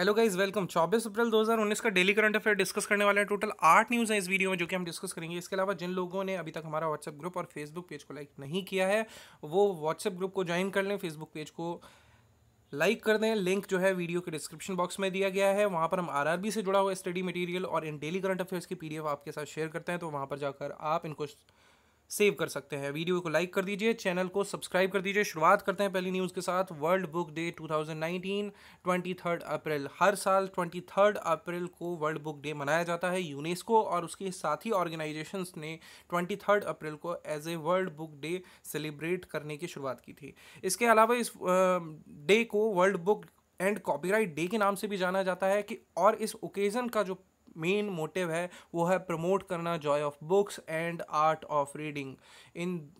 Hello guys welcome. 24 अप्रैल 2019 का daily current affair discuss करने वाले हैं। टोटल 8 न्यूज़ हैं इस वीडियो में जो कि हम डिस्कस करेंगे। इसके अलावा जिन लोगों ने अभी तक हमारा व्हाट्सएप ग्रुप और फेसबुक पेज को लाइक नहीं किया है वो व्हाट्सएप ग्रुप को ज्वाइन कर लें, फेसबुक पेज को लाइक कर दें। लिंक जो है वीडियो के डिस्क्रिप्शन बॉक्स में दिया गया है। वहाँ पर हम आरआरबी से जुड़ा हुआ स्टडी मटेरियल और इन डेली करंट अफेयर्स की पीडीएफ आपके साथ शेयर करते हैं, तो वहाँ पर जाकर आप इनको सेव कर सकते हैं। वीडियो को लाइक कर दीजिए, चैनल को सब्सक्राइब कर दीजिए। शुरुआत करते हैं पहली न्यूज़ के साथ। World book day 2019 23 April. हर साल 23 अप्रैल को वर्ल्ड बुक डे मनाया जाता है। यूनेस्को और उसके साथी ऑर्गेनाइजेशंस ने 23 अप्रैल को as a world book day celebrate करने की शुरुआत की थी। इसके अलावा इस डे को world book and copyright day के नाम से भी जाना जाता है कि और इस ओकेज़न का जो मेन मोटिव है वो है प्रमोट करना joy of books and art of reading.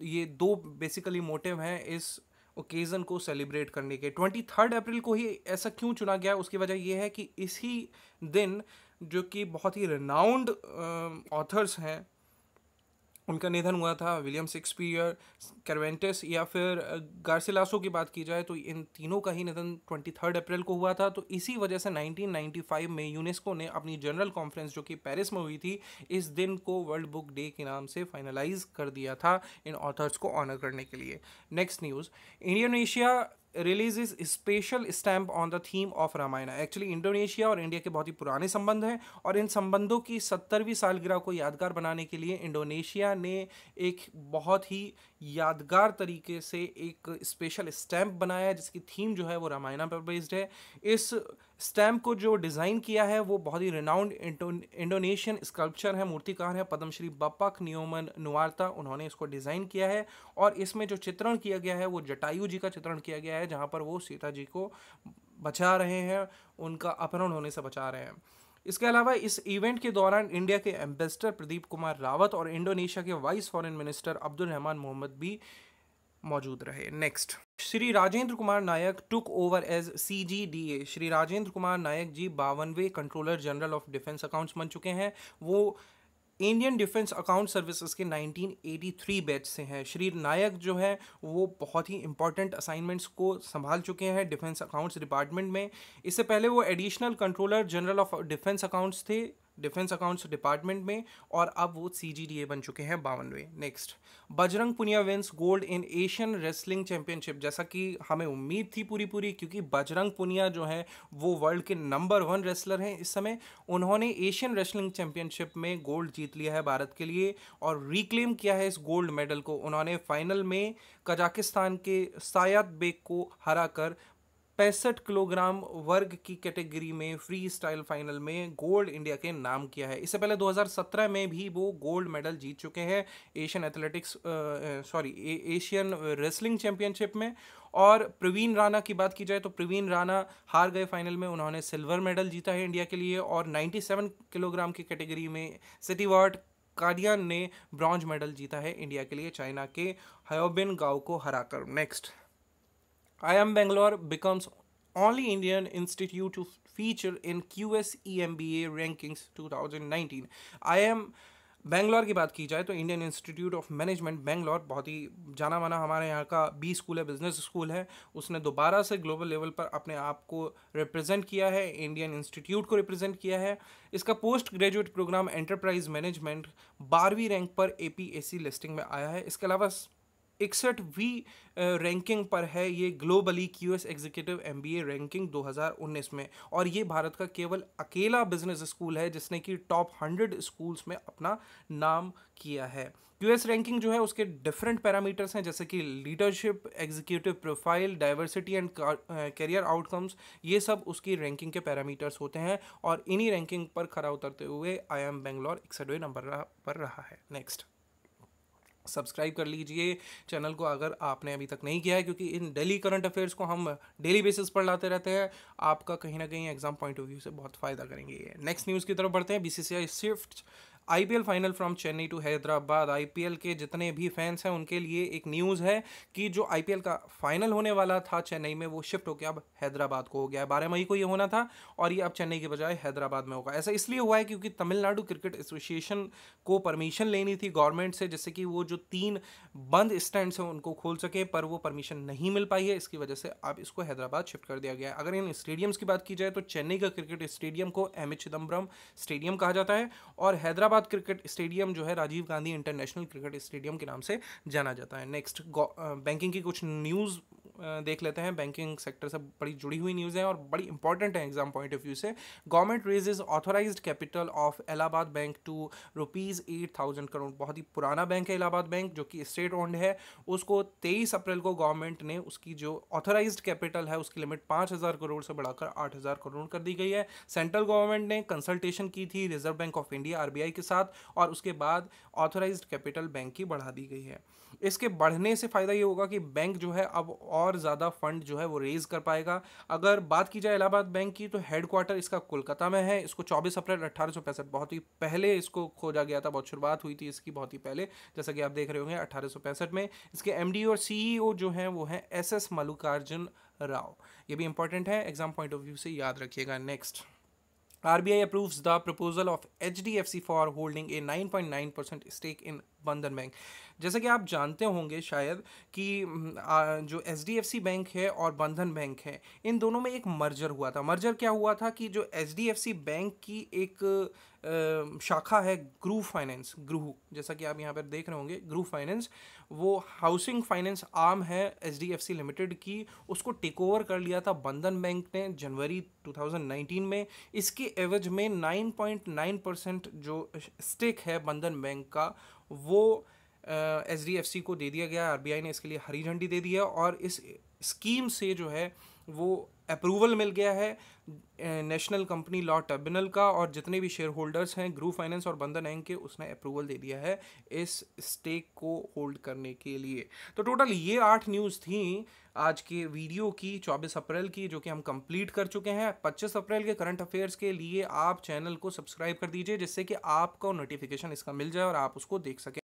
ये दो बेसिकली मोटिव हैं इस ओकेज़न को सेलिब्रेट करने के। 23 अप्रैल को ही ऐसा क्यों चुना गया, उसकी वजह ये है कि इसी दिन जो कि बहुत ही रिनाउंड ऑथर्स हैं उनका निधन हुआ था। विलियम शेक्सपियर, सर्वेंटेस या फिर गार्सिलासो की बात की जाए तो इन तीनों का ही निधन 23 अप्रैल को हुआ था। तो इसी वजह से 1995 में यूनेस्को ने अपनी जनरल कॉन्फ्रेंस जो कि पेरिस में हुई थी इस दिन को वर्ल्ड बुक डे के नाम से फाइनलाइज कर दिया था इन ऑथर्स को ऑनर करने के लिए। Next news, Indonesia releases special stamp on the theme of Ramayana. Actually Indonesia और इंडिया के बहुत ही पुराने संबंध हैं और इन संबंधों की 70वीं सालगिरह को यादगार बनाने के लिए इंडोनेशिया ने एक बहुत ही यादगार तरीके से एक स्पेशल स्टैम्प बनाया है जिसकी थीम जो है वो रामायणा पर बेस्ड है। इस स्टैम्प को जो डिज़ाइन किया है वो बहुत ही रिनाउंड इंडोनेशियन स्कल्पचर है, मूर्तिकार है पद्मश्री बापक नियोमन नुवार्ता, उन्होंने इसको डिज़ाइन किया है। और इसमें जो चित्रण किया गया है वो जटायु जी का चित्रण किया गया है जहाँ पर वो सीता जी को बचा रहे हैं, उनका अपहरण होने से बचा रहे हैं। इसके अलावा इस इवेंट के दौरान इंडिया के एम्बेसडर प्रदीप कुमार रावत और इंडोनेशिया के vice foreign minister Abdur Rahman Mohammad भी मौजूद रहे। Next, Shri Rajendra Kumar Nayak took over as CGDA। Shri Rajendra Kumar Nayak ji 52वें controller general of defence accounts बन चुके हैं। वो इंडियन डिफेंस अकाउंट सर्विसेज के 1983 बैच से हैं। श्री नायक जो है वो बहुत ही इंपॉर्टेंट असाइनमेंट्स को संभाल चुके हैं डिफेंस अकाउंट्स डिपार्टमेंट में। इससे पहले वो additional controller general of defence accounts थे डिफेंस अकाउंट्स डिपार्टमेंट में और अब वो CGDA बन चुके हैं 52वें। Next, Bajrang Punia wins gold in Asian wrestling championship. जैसा कि हमें उम्मीद थी पूरी क्योंकि बजरंग पुनिया जो है वो वर्ल्ड के नंबर 1 रेसलर हैं इस समय। उन्होंने एशियन रेसलिंग चैंपियनशिप में गोल्ड जीत लिया है भारत के लिए और रिक्लेम किया है इस गोल्ड मेडल को। उन्होंने फाइनल में कजाकिस्तान के सायत बेग को हरा कर 65 किलोग्राम वर्ग की कैटेगरी में फ्री स्टाइल फाइनल में गोल्ड इंडिया के नाम किया है। इससे पहले 2017 में भी वो गोल्ड मेडल जीत चुके हैं एशियन रेसलिंग चैंपियनशिप में। और प्रवीण राणा की बात की जाए तो प्रवीण राणा हार गए फाइनल में, उन्होंने सिल्वर मेडल जीता है इंडिया के लिए। और 97 किलोग्राम की कैटेगरी में सैटवर्ट काडियन ने ब्रॉन्ज मेडल जीता है इंडिया के लिए चाइना के हयोबिन गाओ को हराकर। Next, IIM Bangalore becomes only Indian institute to feature in QS EMBA rankings 2019. IIM Bangalore की बात की जाए तो Indian institute of management Bangalore बहुत ही जाना माना हमारे यहाँ का B स्कूल है, बिजनेस स्कूल है। उसने दोबारा से ग्लोबल लेवल पर अपने आप को रिप्रेजेंट किया है, इंडियन इंस्टीट्यूट को रिप्रेजेंट किया है। इसका post graduate programme enterprise management 12वीं रैंक पर APSC लिस्टिंग में आया है। इसके अलावा 61वीं रैंकिंग पर है ये globally QS executive MBA ranking 2019 में। और ये भारत का केवल अकेला बिजनेस स्कूल है जिसने कि टॉप 100 स्कूल्स में अपना नाम किया है। QS रैंकिंग जो है उसके डिफरेंट पैरामीटर्स हैं जैसे कि leadership, executive profile, diversity and career outcomes, ये सब उसकी रैंकिंग के पैरामीटर्स होते हैं। और इन्हीं रैंकिंग पर खरा उतरते हुए IIM बैंगलोर 61वें नंबर पर रहा है। नेक्स्ट, सब्सक्राइब कर लीजिए चैनल को अगर आपने अभी तक नहीं किया है, क्योंकि इन डेली करंट अफेयर्स को हम डेली बेसिस पर लाते रहते हैं। आपका कहीं ना कहीं एग्जाम पॉइंट ऑफ व्यू से बहुत फ़ायदा करेंगे ये। नेक्स्ट न्यूज़ की तरफ बढ़ते हैं। BCCI shift IPL final from Chennai to Hyderabad. IPL के जितने भी फैंस हैं उनके लिए एक न्यूज़ है कि जो आईपीएल का फाइनल होने वाला था चेन्नई में वो शिफ्ट होकर अब हैदराबाद को हो गया है। 12 मई को ये होना था और ये अब चेन्नई के बजाय हैदराबाद में होगा। ऐसा इसलिए हुआ है क्योंकि तमिलनाडु क्रिकेट एसोसिएशन को परमिशन लेनी थी गवर्नमेंट से, जिससे कि वो जो 3 बंद स्टैंड्स हैं उनको खोल सके, पर वो परमिशन नहीं मिल पाई है। इसकी वजह से अब इसको हैदराबाद शिफ्ट कर दिया गया है। अगर इन स्टेडियम्स की बात की जाए तो चेन्नई का क्रिकेट स्टेडियम को अमिचिदम्बरम स्टेडियम कहा जाता है और हैदराबाद क्रिकेट स्टेडियम जो है Rajiv Gandhi international cricket stadium के नाम से जाना जाता है। नेक्स्ट बैंकिंग की कुछ न्यूज़ देख लेते हैं। बैंकिंग सेक्टर से बड़ी जुड़ी हुई न्यूज़ है और बड़ी इंपॉर्टेंट है एग्जाम पॉइंट ऑफ व्यू से। Government raises authorised capital of Allahabad bank to ₹8,000 crore. बहुत ही पुराना बैंक है इलाहाबाद बैंक, जो कि स्टेट ओन्ड है। उसको 23 अप्रैल को गवर्नमेंट ने उसकी जो ऑथोराइज्ड कैपिटल है उसकी लिमिट 5,000 करोड़ से बढ़ाकर 8,000 करोड़ कर दी गई है। सेंट्रल गवर्नमेंट ने कंसल्टेशन की थी reserve bank of India RBI के साथ और उसके बाद ऑथोराइज्ड कैपिटल बैंक की बढ़ा दी गई है। इसके बढ़ने से फ़ायदा ये होगा कि बैंक जो है अब और ज़्यादा फंड जो है वो रेज कर पाएगा। अगर बात की जाए इलाहाबाद बैंक की तो हेडक्वार्टर इसका कोलकाता में है। इसको 24 अप्रैल 1865, बहुत ही पहले इसको खोजा गया था, बहुत शुरुआत हुई थी इसकी बहुत ही पहले, जैसा कि आप देख रहे होंगे 1865 में। इसके MD और CEO जो हैं वो हैं SS मल्लिकार्जुन राव। ये भी इंपॉर्टेंट है एग्जाम पॉइंट ऑफ व्यू से, याद रखिएगा। Next, RBI approves the proposal of HDFC for holding a 9.9% stake in Bandhan bank. जैसा कि आप जानते होंगे शायद कि जो HDFC बैंक है और बंधन बैंक है, इन दोनों में एक मर्जर हुआ था। मर्जर क्या हुआ था कि जो HDFC बैंक की एक शाखा है गृह फाइनेंस, गृह, जैसा कि आप यहाँ पर देख रहे होंगे गृह फाइनेंस, वो हाउसिंग फाइनेंस आर्म है HDFC लिमिटेड की, उसको टेक ओवर कर लिया था बंधन बैंक ने जनवरी 2019 में। इसके एवज में 9.9% जो स्टेक है बंधन बैंक का वो HDFC को दे दिया गया। RBI ने इसके लिए हरी झंडी दे दी है और इस स्कीम से जो है वो अप्रूवल मिल गया है नेशनल कंपनी लॉ ट्रिब्यूनल का, और जितने भी शेयर होल्डर्स हैं ग्रू फाइनेंस और बंधन बैंक के, उसने अप्रूवल दे दिया है इस स्टेक को होल्ड करने के लिए। तो टोटल ये 8 न्यूज़ थी आज के वीडियो की 24 अप्रैल की, जो कि हम कंप्लीट कर चुके हैं। 25 अप्रैल के करंट अफेयर्स के लिए आप चैनल को सब्सक्राइब कर दीजिए, जिससे कि आपको नोटिफिकेशन इसका मिल जाए और आप उसको देख सकें।